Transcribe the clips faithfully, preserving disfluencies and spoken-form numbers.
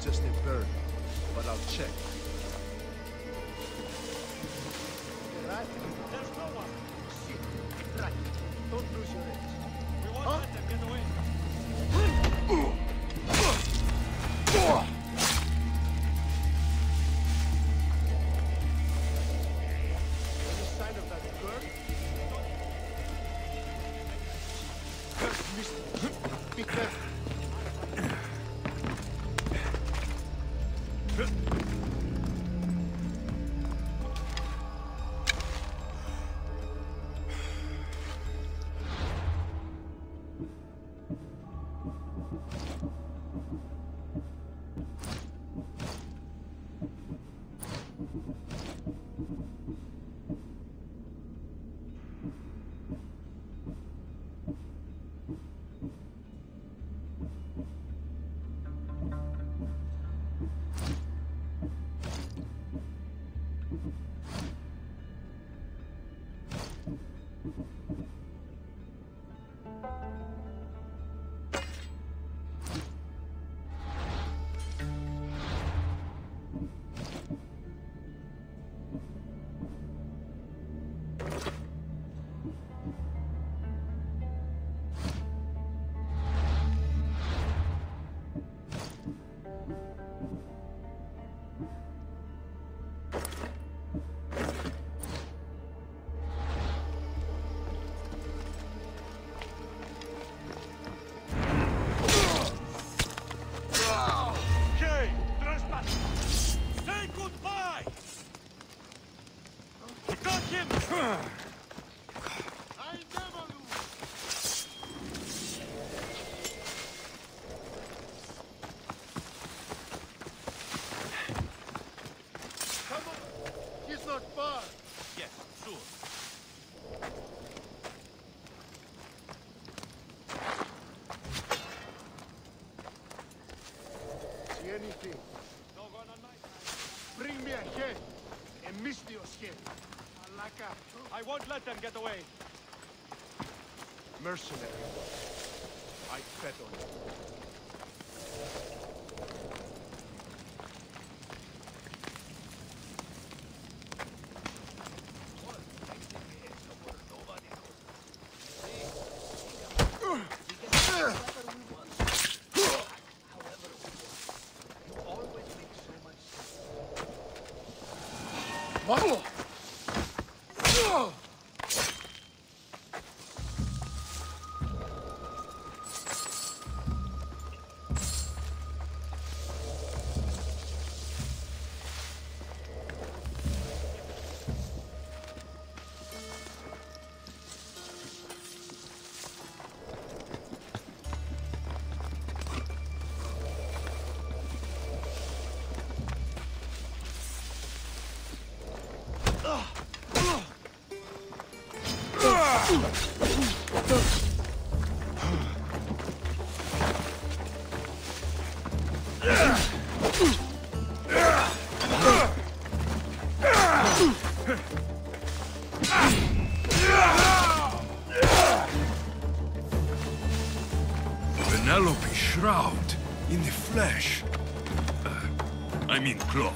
Just a bird, but I'll check. Right? There's no one. Shit. Right. Don't lose your head. We won't huh? let them get away. Any sign of that girl? Be careful. him! I won't let them get away. Mercenary. I fed on you. You always make so much sense. Marlo! Penelope Shroud in the flesh. Uh, I mean cloth.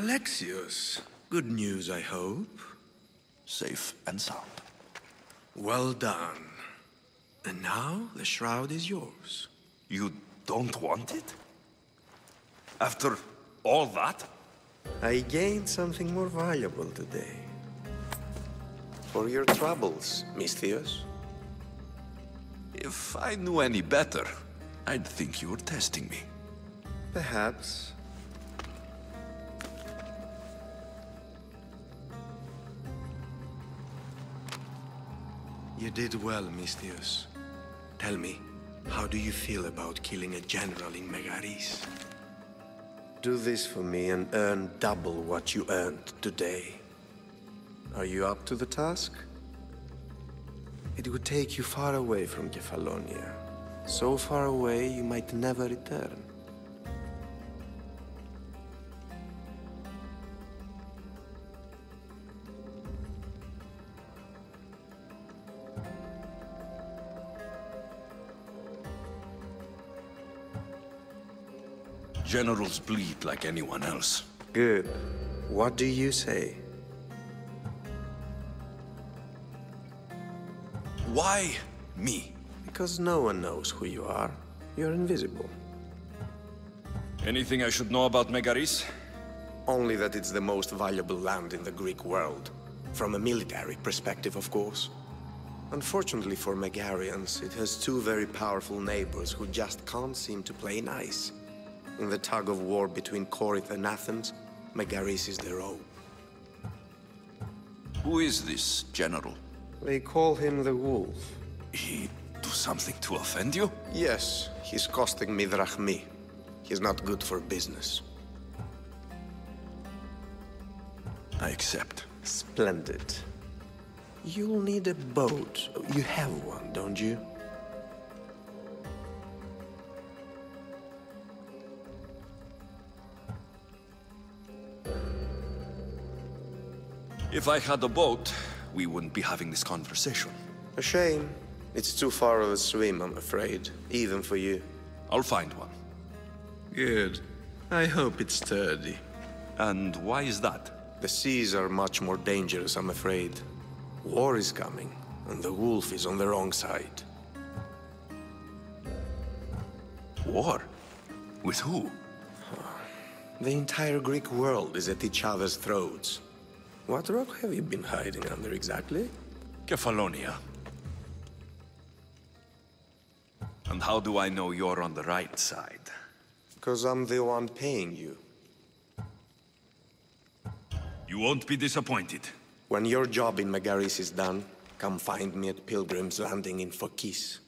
Alexius, good news, I hope. Safe and sound. Well done. And now, the shroud is yours. You don't want it? After all that? I gained something more valuable today. For your troubles, Misthios. If I knew any better, I'd think you were testing me. Perhaps. You did well, Misthios. Tell me, how do you feel about killing a general in Megaris? Do this for me and earn double what you earned today. Are you up to the task? It would take you far away from Kefalonia. So far away, you might never return. Generals bleed like anyone else. Good. What do you say? Why me? Because no one knows who you are. You're invisible. Anything I should know about Megaris? Only that it's the most valuable land in the Greek world. From a military perspective, of course. Unfortunately for Megarians, it has two very powerful neighbors who just can't seem to play nice. In the tug-of-war between Corinth and Athens, Megaris is their own. Who is this general? They call him the Wolf. He do something to offend you? Yes, he's costing me drachmi. He's not good for business. I accept. Splendid. You'll need a boat. You have one, don't you? If I had a boat, we wouldn't be having this conversation. A shame. It's too far of a swim, I'm afraid. Even for you. I'll find one. Good. I hope it's sturdy. And why is that? The seas are much more dangerous, I'm afraid. War is coming, and the Wolf is on the wrong side. War? With who? The entire Greek world is at each other's throats. What rock have you been hiding under, exactly? Kefalonia. And how do I know you're on the right side? Because I'm the one paying you. You won't be disappointed. When your job in Megaris is done, come find me at Pilgrim's Landing in Fokis.